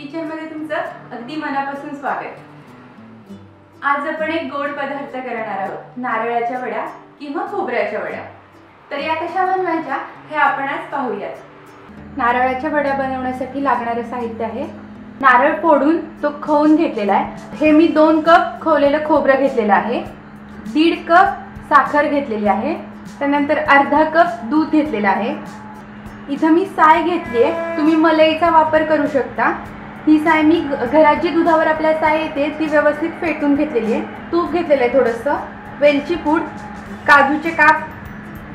किचनमध्ये तुमचं अगदी मनापासून स्वागत। आज आपण एक गोड पदार्थ करणार आहोत, नारळाच्या वड्या किंवा खोबऱ्याच्या वड्या। तर या कशा बनवायच्या हे आपण आज पाहूयात। नारळाच्या वड्या बनवण्यासाठी लागणारे साहित्य आहे नारळ फोडून तो खवून घेतलेला आहे। हे मी 2 कप खवलेलं खोबरं घेतलेलं आहे, 1.5 कप साखर घेतलेली आहे, त्यानंतर अर्धा कप दूध घेतलेला आहे। इथं मी साय घेतली आहे, तुम्ही मलईचा वापर करू शकता। ही साय मी घरात जी दुधावर आपल्या साय येते ती व्यवस्थित फेटून घेतलेली आहे। तूप घेतलेलं आहे थोडंसं, वेलची पूड, काजूचे काप,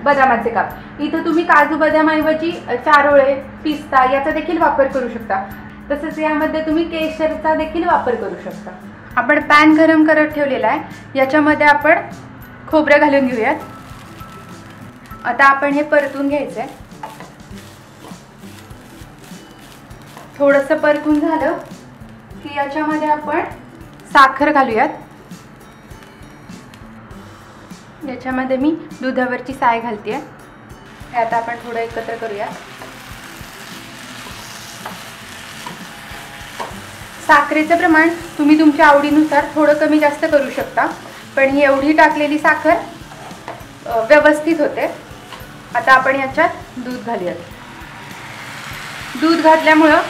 बदामाचे काप। इथं तुम्ही काजू बदामाऐवजी चारोळे, पिस्ता याचा देखील वापर करू शकता। तसंच यामध्ये तुम्ही केशरचा देखील वापर करू शकता। आपण पॅन गरम करत ठेवलेला आहे, याच्यामध्ये आपण खोबरं घालून घेऊयात। आता आपण हे परतून घ्यायचं आहे। थोडंसं परतून झालं की याच्यामध्ये आपण साखर घालूयात। याच्यामध्ये मी दुधावरची साय घालते आहे, हे आता आपण थोडं एकत्र करूया। साखरेचं प्रमाण तुम्ही तुमच्या आवडीनुसार थोडं कमी जास्त करू शकता, पण ही एवढी टाकलेली साखर व्यवस्थित होते। आता आपण याच्यात दूध घालूयात। दूध घातल्यामुळं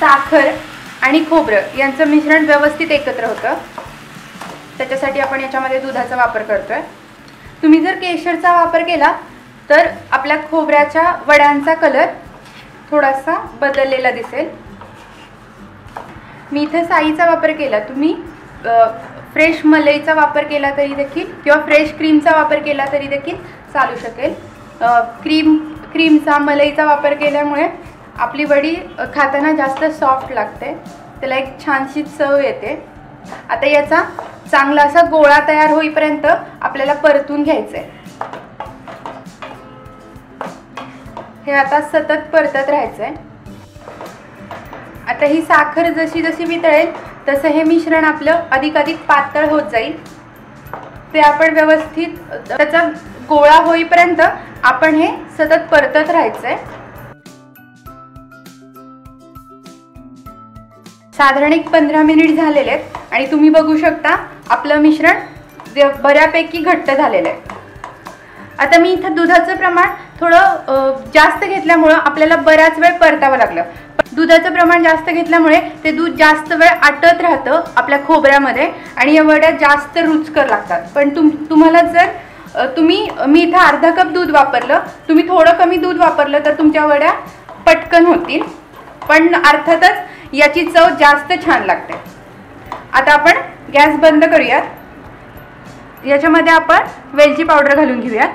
साखर आणि खोबरं यांचं मिश्रण व्यवस्थित एकत्र होतं, त्याच्यासाठी आपण याच्यामध्ये दुधाचा वापर करतो आहे। तुम्ही जर केशरचा वापर केला तर आपल्या खोबऱ्याच्या वड्यांचा कलर थोडासा बदललेला दिसेल। मी इथं साईचा वापर केला, तुम्ही फ्रेश मलईचा वापर केला तरी देखील किंवा फ्रेश क्रीमचा वापर केला तरी देखील चालू शकेल। क्रीमचा मलईचा वापर केल्यामुळे आपली वडी खाताना जास्त सॉफ्ट लागते, त्याला एक छानशी चव येते। आता याचा चांगला असा गोळा तयार होईपर्यंत आपल्याला परतून घ्यायचं आहे। हे आता सतत परतत राहायचं आहे। आता ही साखर जशी जशी वितळेल तसं हे मिश्रण आपलं अधिकाधिक पातळ होत जाईल। ते आपण व्यवस्थित त्याचा गोळा होईपर्यंत आपण हे सतत परतत राहायचं आहे। साधारण एक 15 मिनिट झालेले आहेत आणि तुम्ही बघू शकता आपलं मिश्रण बऱ्यापैकी घट्ट झालेलं आहे। आता मी इथं दुधाचं प्रमाण थोडं जास्त घेतल्यामुळं आपल्याला बराच वेळ परतावं लागलं। दुधाचं प्रमाण जास्त घेतल्यामुळे ते दूध जास्त वेळ आटत राहतं आपल्या खोबऱ्यामध्ये आणि या वड्या जास्त रुचकर लागतात। पण तुम्हाला जर मी इथं अर्धा कप दूध वापरलं, तुम्ही थोडं कमी दूध वापरलं तर तुमच्या वड्या पटकन होतील, पण अर्थातच याची चव जास्त छान लागते। आता आपण गॅस बंद करूयात। याच्यामध्ये आपण वेलची पावडर घालून घेऊयात।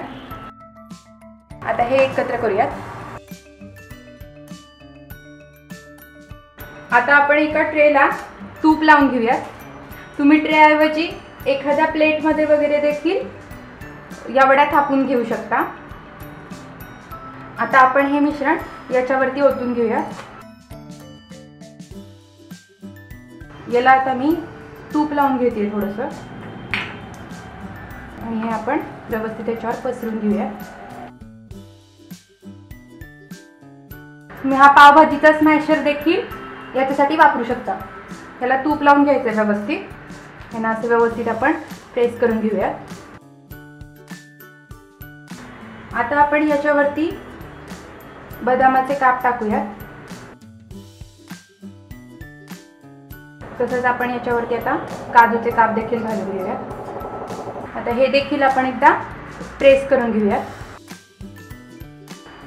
आता हे एकत्र करूयात। आता आपण एका ट्रेला तूप लावून घेऊयात। तुम्ही ट्रेऐवजी एखाद्या प्लेटमध्ये वगैरे देखील या वड्या थापून घेऊ शकता। आता आपण हे मिश्रण याच्यावरती ओतून घेऊयात। याला आता मी तूप लावून घेते थोडंसं आणि हे आपण व्यवस्थित याच्यावर पसरून घेऊयात। तुम्ही हा पावभाजीचा स्मॅशर देखील याच्यासाठी वापरू शकता। याला तूप लावून घ्यायचं आहे व्यवस्थित, यांना असं व्यवस्थित आपण प्रेस करून घेऊयात। आता आपण याच्यावरती बदामाचे काप टाकूयात, तसंच आपण याच्यावरती आता काजूचे काप देखील घालून घेऊयात। आता हे देखील आपण एकदा प्रेस करून घेऊयात।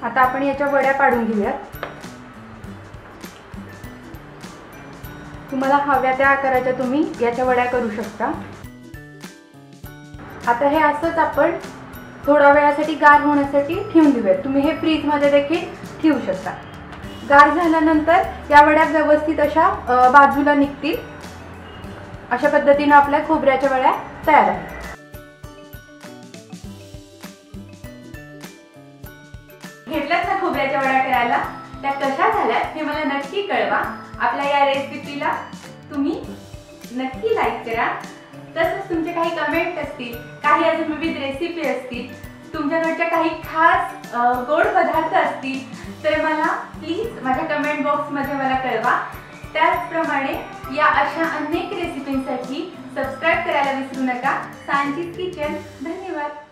आता आपण याच्या वड्या काढून घेऊयात। तुम्हाला हव्या त्या आकाराच्या तुम्ही याच्या वड्या करू शकता। आता हे असंच आपण थोड्या वेळासाठी गार होण्यासाठी ठेवून देऊयात। तुम्ही हे फ्रीजमध्ये देखील ठेवू शकता। गार झाल्यानंतर या वड्या व्यवस्थित अशा बाजूला निघतील। अशा पद्धतीने आपल्या खोबऱ्याच्या वड्या तयार आहेत। घेतल्यात ना खोबऱ्याच्या वड्या करायला, त्या कशा झाल्या हे मला नक्की कळवा। आपल्या या रेसिपीला तुम्ही नक्की लाईक करा। तसंच तुमचे काही कमेंट असतील, काही अजून विविध रेसिपी असतील, तुमच्याकडच्या काही खास गोड पदार्थ असतील तर मला प्लीज माझ्या कमेंट बॉक्समध्ये मला कळवा। त्याच त्याचप्रमाणे या अशा अनेक रेसिपींसाठी सबस्क्राइब करायला विसरू नका. सांचीज किचन. धन्यवाद.